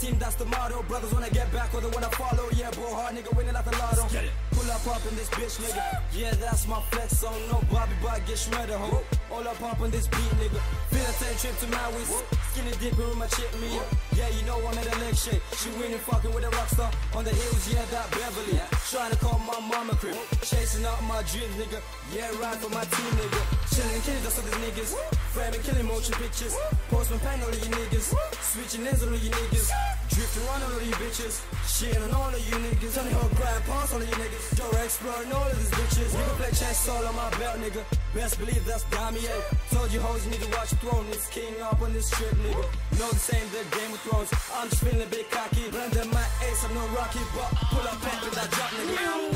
Team, that's the motto. Brothers wanna get back or they wanna follow. Yeah, bro, hard nigga winning like the lotto. Pull up, pop in this bitch, nigga. Yeah, that's my flex on. No Bobby, but get shredder, ho. All up, pop on this beat, nigga. Feel a 10 trip to my waist. Skinny dipping with my chick, me. Yeah, you know I'm at a leg shake. She winning, fucking with a rockstar. On the hills, yeah, that Beverly. Trying to call my mama crib. Chasing out my dreams, nigga. Yeah, ride for my team, nigga. Chilling, killing just all these niggas. Framing, killing motion pictures. Postman pan all of you niggas. Switching ends all of you niggas. Drifting around all of you bitches. Shitting on all of you niggas. Telling her grandpa's all of you niggas. Door exploring all of these bitches. Nigga play chess all on my belt, nigga. Best believe that's Damier. Told you hoes you need to watch your throne. It's king up on this trip, nigga. Know this ain't the Game of Thrones. I'm just feeling a bit cocky. Blending my ace, I'm no Rocky, but pull up back with that drop, nigga.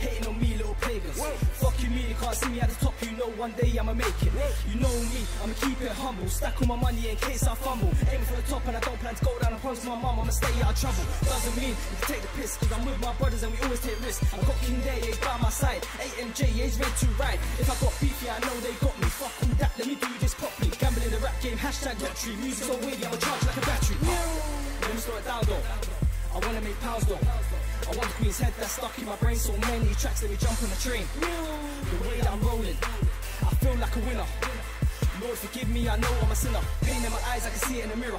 Hating on me, little pagans. Fuck you, me, you can't see me at the top. You know one day I'ma make it. You know me, I'ma keep it humble. Stack all my money in case I fumble. Aiming for the top and I don't plan to go down. I promise my mom I'ma stay out of trouble. Doesn't mean you can take the piss, cause I'm with my brothers and we always take risks. I got King Day, he's by my side. AMJ, he's ready to ride. If I got beef, yeah, I know they got me. Fuck all that, let me do this properly. Gambling the rap game, hashtag lottery. Music's so weird, yeah, I'ma charge like a battery. Let me slow it down though. I wanna make pounds though. I want the queen's head that's stuck in my brain. So many tracks that we jump on the train. The way that I'm rolling, I feel like a winner. Lord forgive me, I know I'm a sinner. Pain in my eyes, I can see it in the mirror.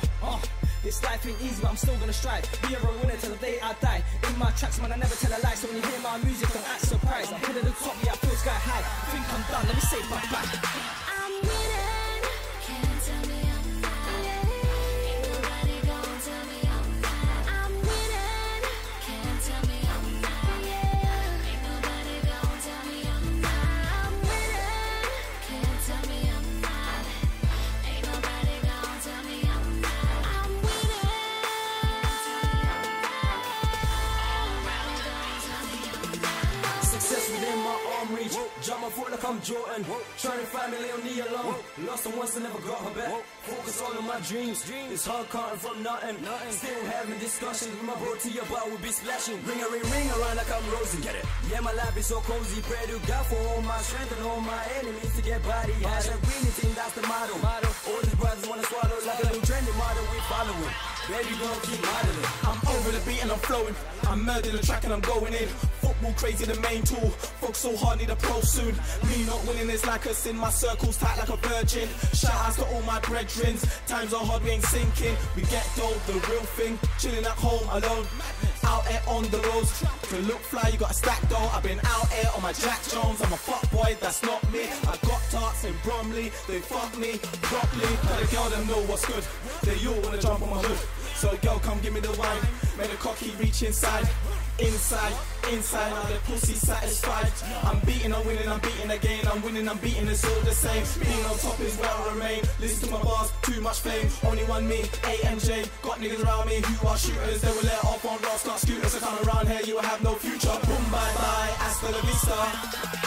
This life ain't easy, but I'm still gonna strive. Be a real winner till the day I die. In my tracks, man, I never tell a lie. So when you hear my music, don't act surprised. I'm headed to the top, yeah, I feel sky high. I think I'm done, let me say bye-bye. Within my arm reach, drop my foot like I'm Jordan. Trying to find me, little knee alone. Lost her once and never got her back. Focus all on my dreams. It's hard cutting from nothing. Still having discussions with my bro to your bar, we'll be splashing. Ring a ring, ring around like I'm Rosie. Get it? Yeah, my life is so cozy. Pray to God for all my strength and all my enemies to get body. Hash a green team, that's the motto. All these brothers wanna swallow like a new trendy model. We following. Baby girl, keep modeling. I'm over the beat and I'm flowing. I'm murdering the track and I'm going in. Football crazy, the main tool. Fuck so hard, need a pro soon. Me not winning is like us in my circles, tight like a virgin. Shout outs to all my brethrens. Times are hard, we ain't sinking. We get dough, the real thing. Chilling at home alone. Out here on the roads. To look fly, you got a stack though. I've been out here on my Jack Jones. I'm a fuck boy, that's not me. I got tarts in Bromley. They fuck me properly. Tell the girl them know what's good. They all wanna jump on my hood. So girl, come give me the wine. Make the cocky reach inside. Inside, inside, now the pussy satisfied. I'm beating, I'm winning, I'm beating again. I'm winning, I'm beating, it's all the same. Being on top is where I remain. Listen to my bars, too much fame. Only one me, AMJ. Got niggas around me who are shooters. They will let off on rocks, got scooters. So come around here, you will have no future. Boom, bye, bye, hasta la vista.